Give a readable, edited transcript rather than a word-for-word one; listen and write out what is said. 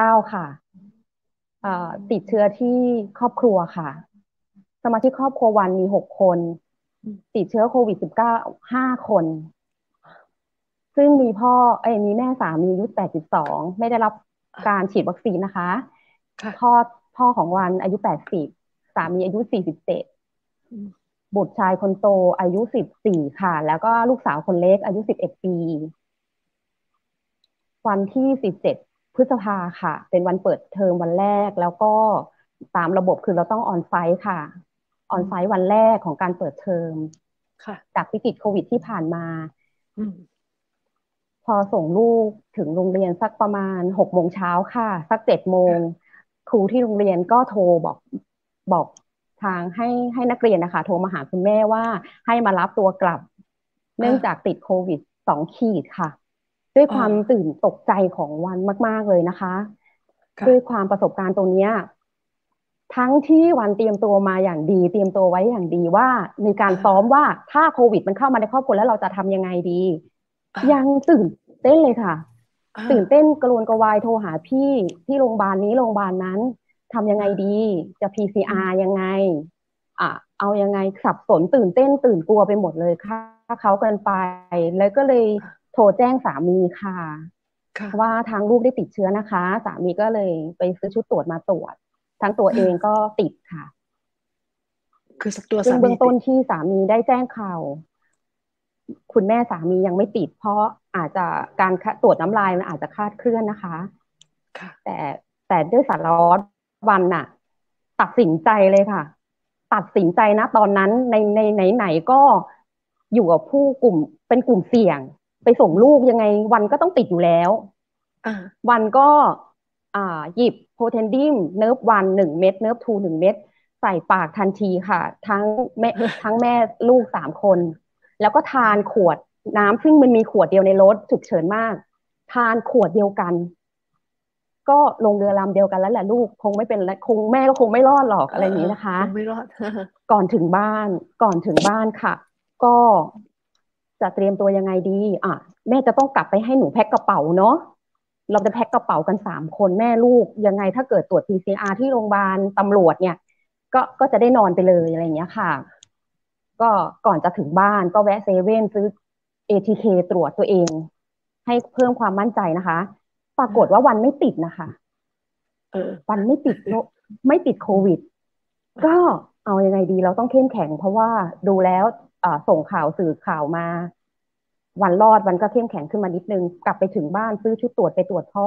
-19 ค่ะติดเชื้อที่ครอบครัวค่ะสมาชิกครอบครัววันมี6 คนติดเชื้อโควิด-19 5 คนซึ่งมีแม่สามีอายุ82ไม่ได้รับการฉีดวัคซีนนะคะพ่อของวันอายุ80สามีอายุ47บุตรชายคนโตอายุ14ค่ะแล้วก็ลูกสาวคนเล็กอายุ11 ปีวันที่17 พฤษภาค่ะเป็นวันเปิดเทอมวันแรกแล้วก็ตามระบบคือเราต้องออนไซต์ค่ะออนไซต์วันแรกของการเปิดเทอมจากวิกฤตโควิดที่ผ่านมาพอส่งลูกถึงโรงเรียนสักประมาณ6 โมงเช้าค่ะสัก7 โมงครูที่โรงเรียนก็โทรบอกทางให้นักเรียนนะคะโทรมาหาคุณแม่ว่าให้มารับตัวกลับเนื่องจากติดโควิด2 ขีดค่ะด้วยความตื่นตกใจของวันมากๆเลยนะคะด้วยความประสบการณ์ตรงนี้ทั้งที่วันเตรียมตัวมาอย่างดีเตรียมตัวไว้อย่างดีว่ามีการซ้อมว่าถ้าโควิดมันเข้ามาในครอบครัวแล้วเราจะทำยังไงดียังตื่นเต้นเลยค่ะตื่นเต้นกระวนกระวายโทรหาพี่ที่โรงพยาบาลนี้โรงพยาบาลนั้นทำยังไงดีจะ PCR ยังไงเอายังไงสับสนตื่นเต้นตื่นกลัวไปหมดเลยค่ะเขาเกินไปแล้วก็เลยโทรแจ้งสามีค่ะว่าทางลูกได้ติดเชื้อนะคะสามีก็เลยไปซื้อชุดตรวจมาตรวจทั้งตัวเองก็ติดค่ะคือสักตัวสามีเบื้องต้นที่สามีได้แจ้งข่าวคุณแม่สามียังไม่ติดเพราะอาจจะการตรวจน้ำลายมันอาจจะคลาดเคลื่อนนะคะแต่ด้วยสารวัตรวันน่ะตัดสินใจเลยค่ะตัดสินใจนะตอนนั้นในไหนก็อยู่กับผู้กลุ่มเป็นกลุ่มเสี่ยงไปส่งลูกยังไงวันก็ต้องติดอยู่แล้ววันก็หยิบโพเทนดิมเนิร์ฟวัน1 เม็ดเนิร์ฟทู1 เม็ดใส่ปากทันทีค่ะทั้งแม่ลูก3 คนแล้วก็ทานขวดน้ำซึ่งมันมีขวดเดียวในรถฉุกเฉินมากทานขวดเดียวกันก็ลงเรือลำเดียวกันแล้วแหละลูกคงไม่เป็นคงแม่ก็คงไม่รอดหรอกอะไรอย่างนี้นะคะคงไม่รอดก่อนถึงบ้านค่ะก็จะเตรียมตัวยังไงดีแม่จะต้องกลับไปให้หนูแพ็คกระเป๋าเนาะเราจะแพ็คกระเป๋ากัน3 คนแม่ลูกยังไงถ้าเกิดตรวจ PCR ที่โรงพยาบาลตำรวจเนี่ยก็จะได้นอนไปเลยอะไรอย่างเงี้ยค่ะก็ก่อนจะถึงบ้านก็แวะเซเว่นซื้อ ATK ตรวจตัวเองให้เพิ่มความมั่นใจนะคะปรากฏว่าวันไม่ติดนะคะวันไม่ติดโควิดก็เอายังไงดีเราต้องเข้มแข็งเพราะว่าดูแล้วส่งข่าวสื่อข่าวมาวันรอดวันก็เข้มแข็งขึ้นมานิดนึงกลับไปถึงบ้านซื้อชุดตรวจไปตรวจพ่อ